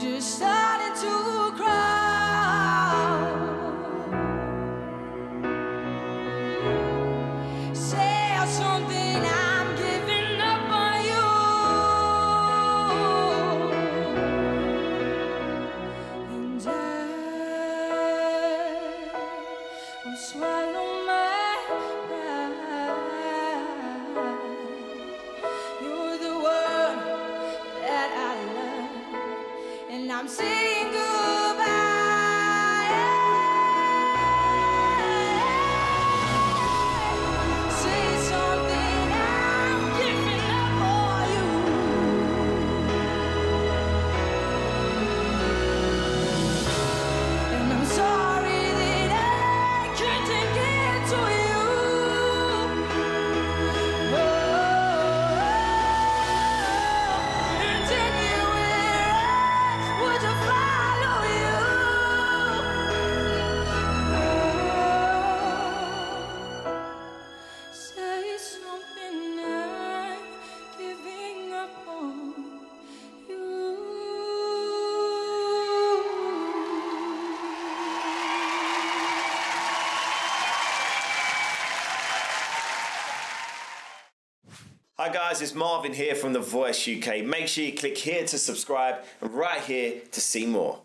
just started to cry. Say out something, I'm giving up on you. And I will swallow my pride. You're the one that I love, and I'm saying goodbye. Hi guys, it's Marvin here from The Voice UK. Make sure you click here to subscribe and right here to see more.